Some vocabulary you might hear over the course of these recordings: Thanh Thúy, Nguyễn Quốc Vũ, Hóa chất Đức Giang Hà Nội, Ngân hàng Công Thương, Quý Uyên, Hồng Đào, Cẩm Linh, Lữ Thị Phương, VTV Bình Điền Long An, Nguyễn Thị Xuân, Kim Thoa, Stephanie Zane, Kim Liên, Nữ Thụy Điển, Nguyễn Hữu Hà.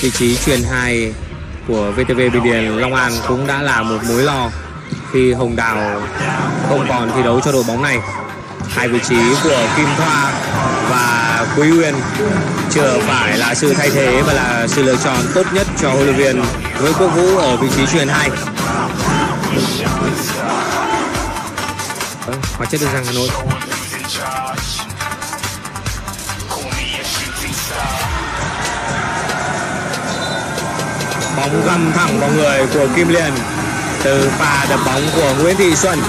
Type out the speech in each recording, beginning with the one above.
Vị trí chuyền 2 của VTV Bình Điền Long An cũng đã là một mối lo khi Hồng Đào không còn thi đấu cho đội bóng này. Hai vị trí của Kim Thoa và Quý Uyên chưa phải là sự thay thế và là sự lựa chọn tốt nhất cho huấn luyện viên Nguyễn Quốc Vũ ở vị trí chuyền 2. Hóa chất Đức Giang Hà Nội. Bóng găm thẳng vào người của Kim Liên từ pha đập bóng của Nguyễn Thị Xuân.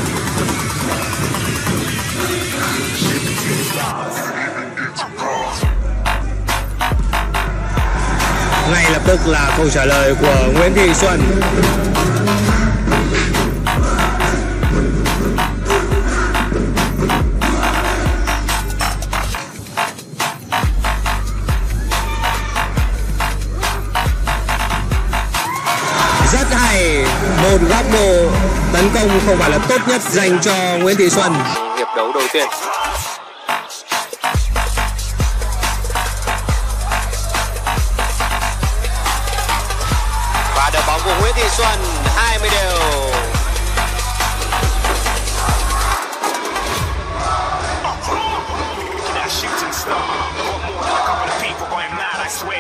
Ngay lập tức là câu trả lời của Nguyễn Thị Xuân. Rất hay, một góc độ tấn công không phải là tốt nhất dành cho Nguyễn Thị Xuân. Hiệp đấu đầu tiên. Và đội bóng của Nguyễn Thị Xuân, 20 đều.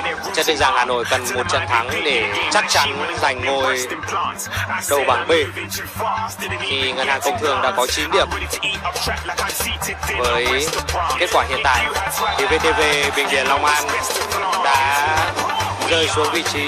Hóa chất Đức Giang Hà Nội cần một trận thắng để chắc chắn giành ngôi đầu bảng B, thì Ngân hàng Công Thương đã có 9 điểm. Với kết quả hiện tại thì VTV Bình Điền Long An đã rơi xuống vị trí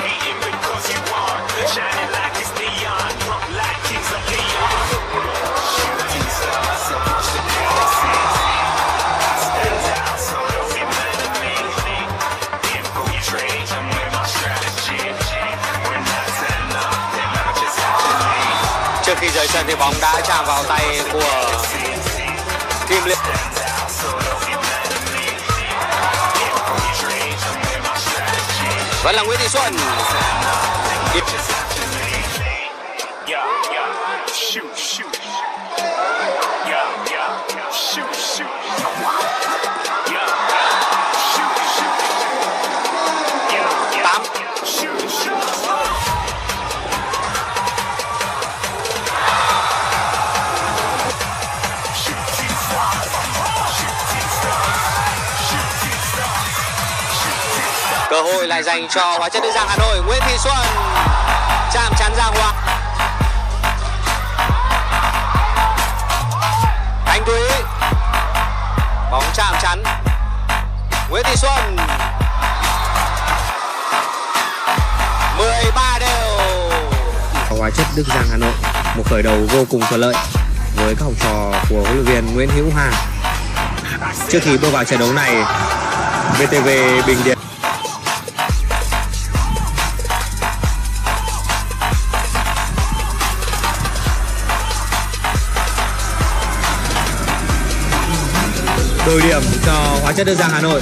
trước khi rời sân thì bóng đã chạm vào tay của Kim Liên. Vẫn là Nguyễn Thị Xuân. Cơ hội lại dành cho Hóa chất Đức Giang Hà Nội. Nguyễn Thị Xuân chạm chắn ra ngoài. Thanh Thúy, bóng chạm chắn. Nguyễn Thị Xuân 13 đều. Hóa chất Đức Giang Hà Nội một khởi đầu vô cùng thuận lợi với các học trò của huấn luyện viên Nguyễn Hữu Hà. Trước khi bước vào trận đấu này, VTV Bình Điền đổi điểm cho Hóa chất Đức Giang Hà Nội.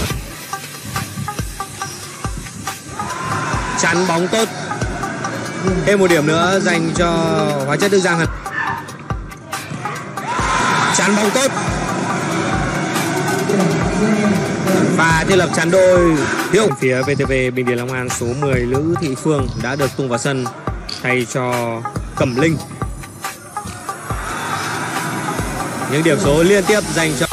Chắn bóng tốt. Thêm một điểm nữa dành cho Hóa chất Đức Giang Hà Nội. Chắn bóng tốt. Và thiết lập chắn đôi. Phía VTV Bình Điền Long An, số 10 Lữ Thị Phương đã được tung vào sân thay cho Cẩm Linh. Những điểm số liên tiếp dành cho